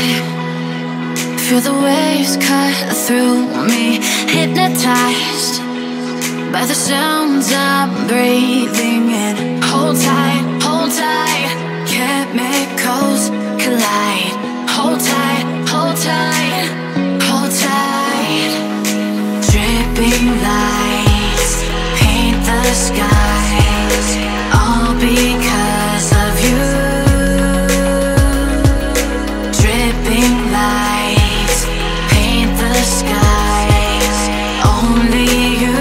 Feel the waves cut through me, hypnotized by the sounds I'm breathing in. Hold tight, chemicals collide. Hold tight, hold tight. Dripping lights paint the skies, all because of you. Dripping lights paint the skies, only you.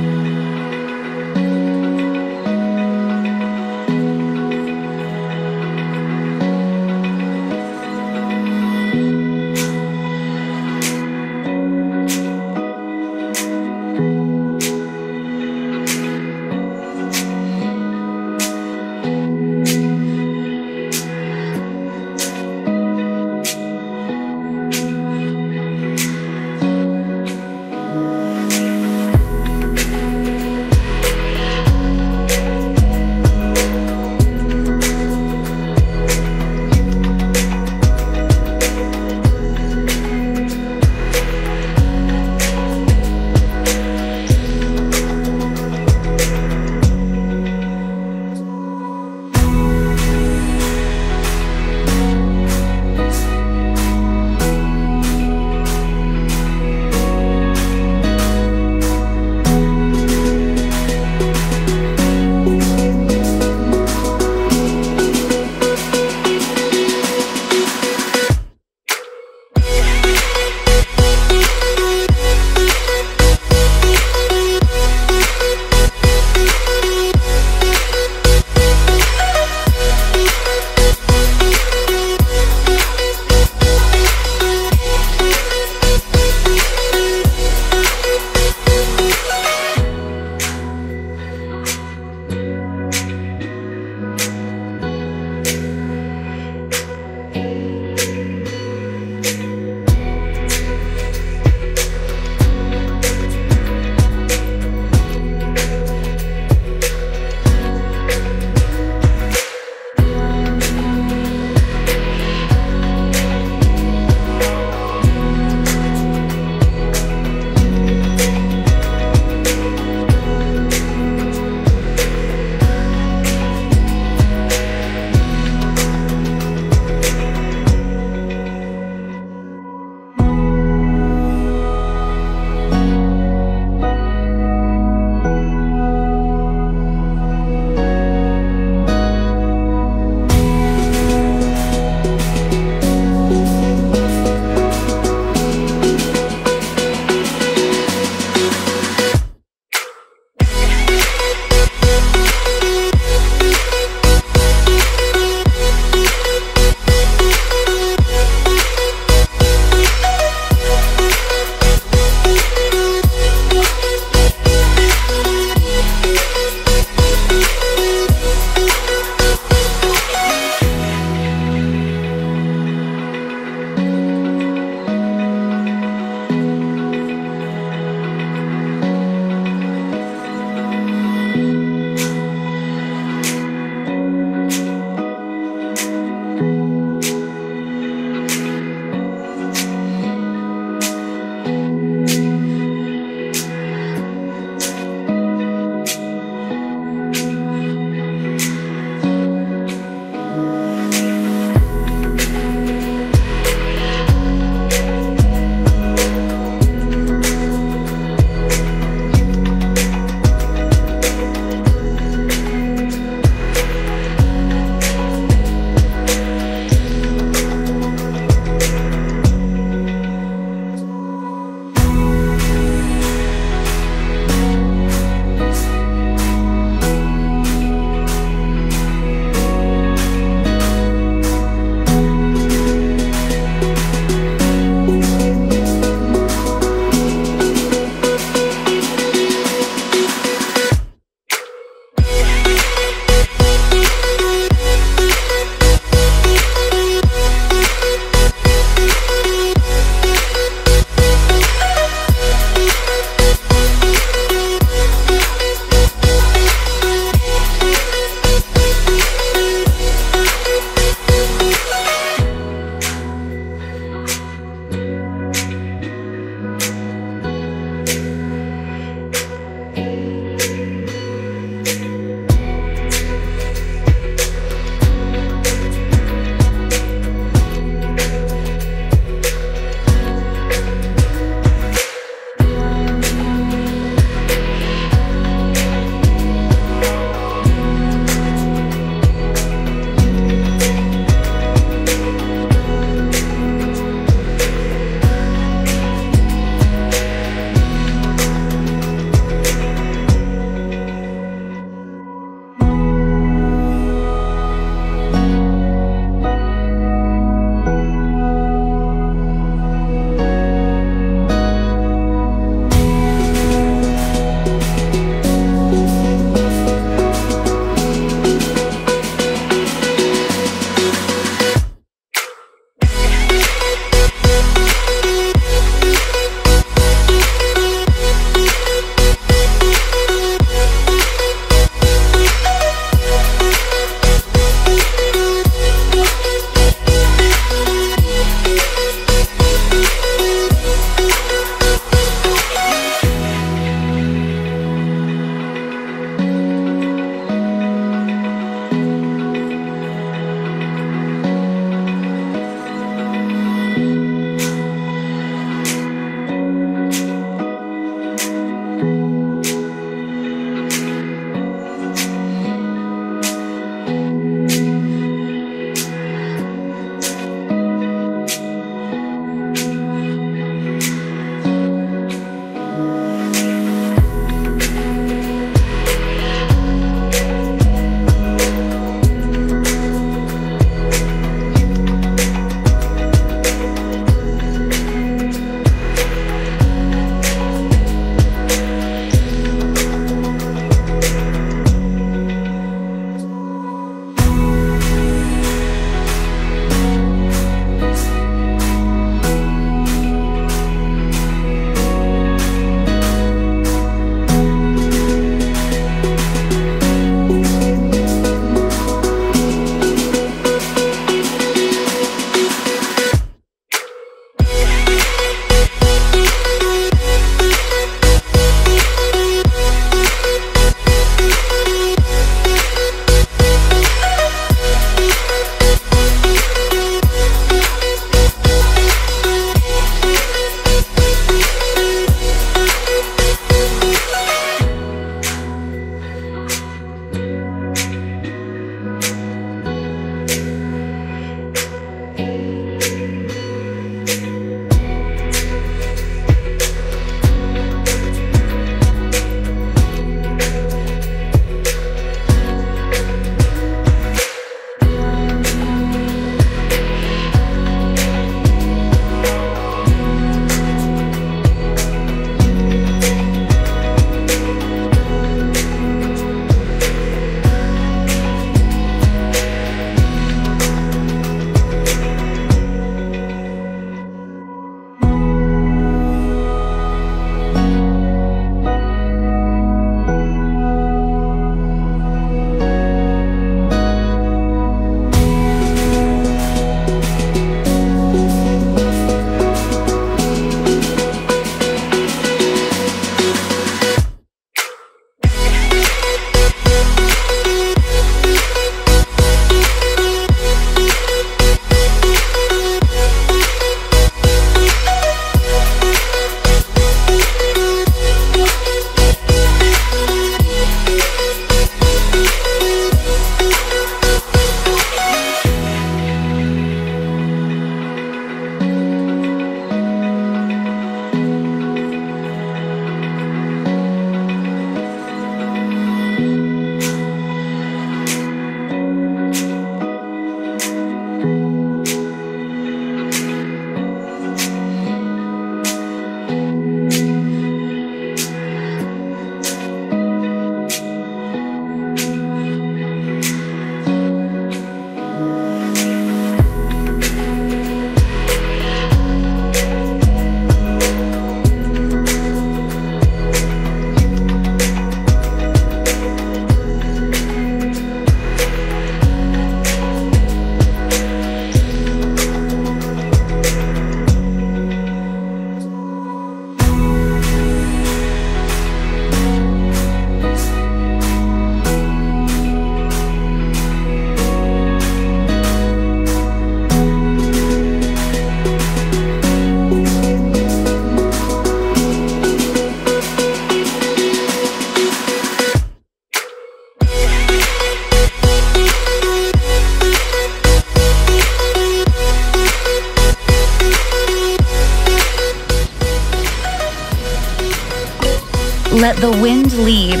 Let the wind lead.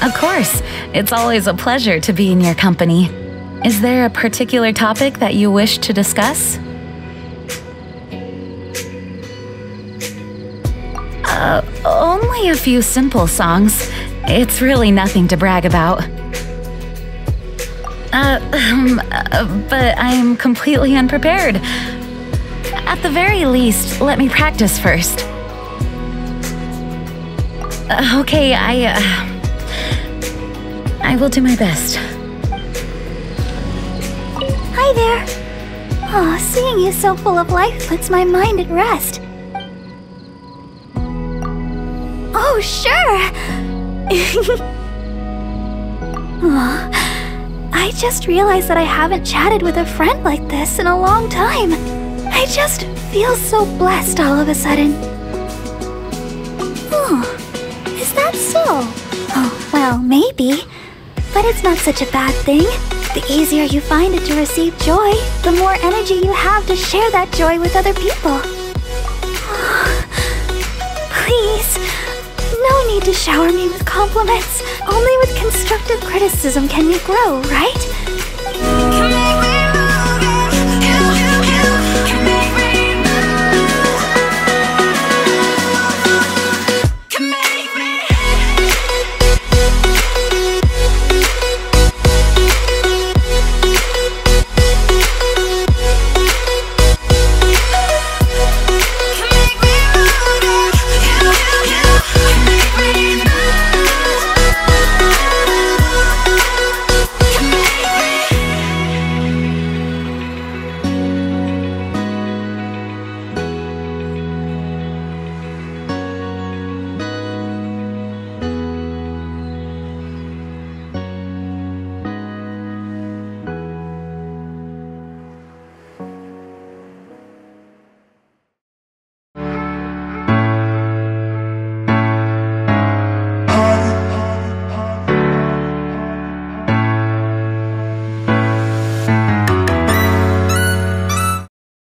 Of course, it's always a pleasure to be in your company. Is there a particular topic that you wish to discuss? Only a few simple songs. It's really nothing to brag about. But I'm completely unprepared. At the very least, let me practice first. Okay, I will do my best. Hi there! Oh, seeing you so full of life puts my mind at rest. Oh, sure! Oh, I just realized that I haven't chatted with a friend like this in a long time. I just feel so blessed all of a sudden. Oh, is that so? Oh, well, maybe. But it's not such a bad thing. The easier you find it to receive joy, the more energy you have to share that joy with other people. Please, no need to shower me with compliments. Only with constructive criticism can we grow, right?